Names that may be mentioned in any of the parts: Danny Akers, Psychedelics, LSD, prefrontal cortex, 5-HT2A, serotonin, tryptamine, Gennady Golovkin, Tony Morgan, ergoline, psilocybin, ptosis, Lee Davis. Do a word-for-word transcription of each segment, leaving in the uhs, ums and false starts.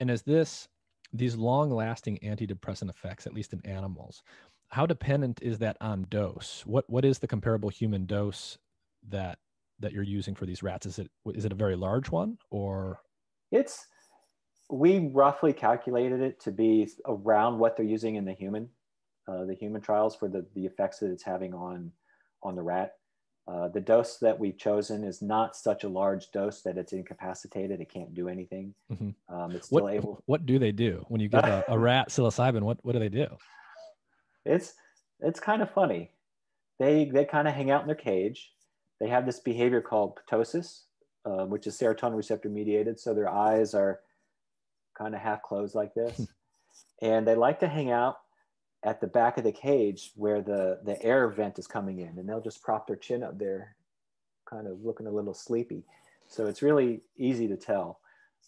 And is this, these long-lasting antidepressant effects, at least in animals, how dependent is that on dose? What, what is the comparable human dose that, that you're using for these rats? Is it, is it a very large one, or? It's, we roughly calculated it to be around what they're using in the human, uh, the human trials for the, the effects that it's having on, on the rat. Uh, the dose that we've chosen is not such a large dose that it's incapacitated. It can't do anything. Mm-hmm. um, it's still what, able. What do they do when you give a, a rat psilocybin? What, what do they do? It's, it's kind of funny. They, they kind of hang out in their cage. They have this behavior called ptosis, uh, which is serotonin receptor mediated. So their eyes are kind of half closed like this. And they like to hang out at the back of the cage where the, the air vent is coming in, and they'll just prop their chin up there, kind of looking a little sleepy. So it's really easy to tell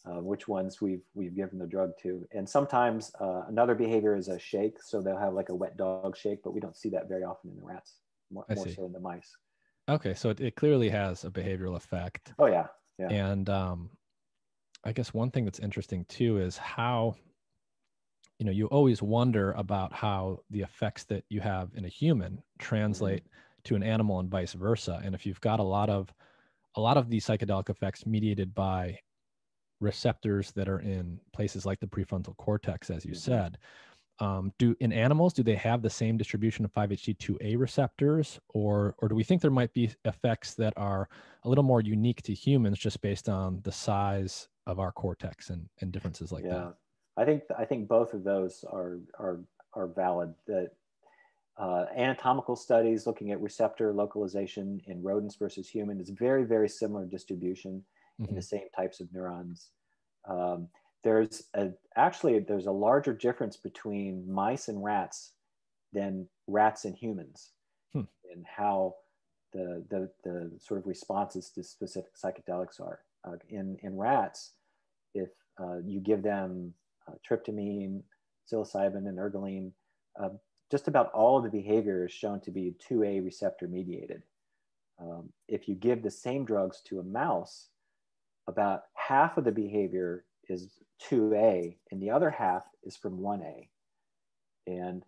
uh, which ones we've, we've given the drug to. And sometimes uh, another behavior is a shake. So they'll have like a wet dog shake, but we don't see that very often in the rats, more, more so in the mice. Okay. So it, it clearly has a behavioral effect. Oh yeah. Yeah. And um, I guess one thing that's interesting too is how, you know, you always wonder about how the effects that you have in a human translate mm-hmm. to an animal and vice versa. And if you've got a lot of, a lot of these psychedelic effects mediated by receptors that are in places like the prefrontal cortex, as you mm-hmm. said, um, do in animals, do they have the same distribution of five H T two A receptors, or, or do we think there might be effects that are a little more unique to humans just based on the size of our cortex and, and differences like yeah. that? I think I think both of those are are are valid. That uh, anatomical studies looking at receptor localization in rodents versus human is very very similar distribution mm-hmm. in the same types of neurons. Um, there's a, actually there's a larger difference between mice and rats than rats and humans, hmm. in how the, the the sort of responses to specific psychedelics are. Uh, in in rats, if uh, you give them Uh, tryptamine, psilocybin, and ergoline, uh, just about all of the behavior is shown to be two A receptor mediated. Um, if you give the same drugs to a mouse, about half of the behavior is two A and the other half is from one A. And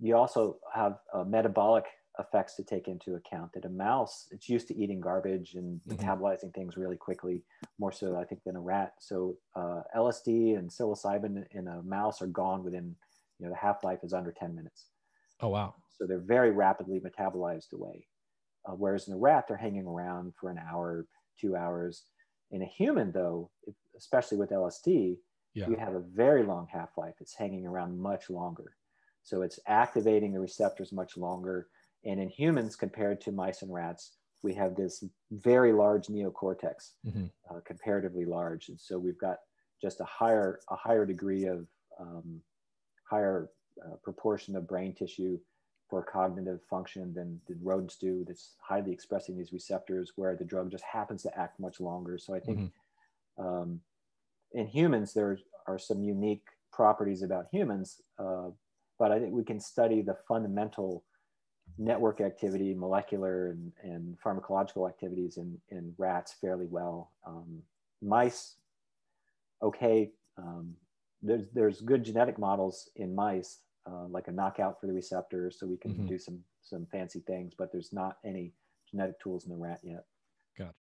you also have uh, metabolic effects to take into account, that a mouse, it's used to eating garbage and metabolizing mm-hmm. things really quickly, more so I think than a rat. So uh, L S D and psilocybin in a mouse are gone within, you know, the half-life is under ten minutes. Oh, wow. So they're very rapidly metabolized away. Uh, whereas in a rat, they're hanging around for an hour, two hours. In a human though, if, especially with L S D, yeah. you have a very long half-life. It's hanging around much longer. So it's activating the receptors much longer. And in humans, compared to mice and rats, we have this very large neocortex, mm-hmm. uh, comparatively large. And so we've got just a higher, a higher degree of, um, higher uh, proportion of brain tissue for cognitive function than, than rodents do, that's highly expressing these receptors, where the drug just happens to act much longer. So I think mm-hmm. um, in humans, there are some unique properties about humans, uh, but I think we can study the fundamental network activity, molecular and, and pharmacological activities in, in rats fairly well. Um, mice, okay, um, there's, there's good genetic models in mice, uh, like a knockout for the receptor, so we can mm-hmm. do some, some fancy things, but there's not any genetic tools in the rat yet. Gotcha.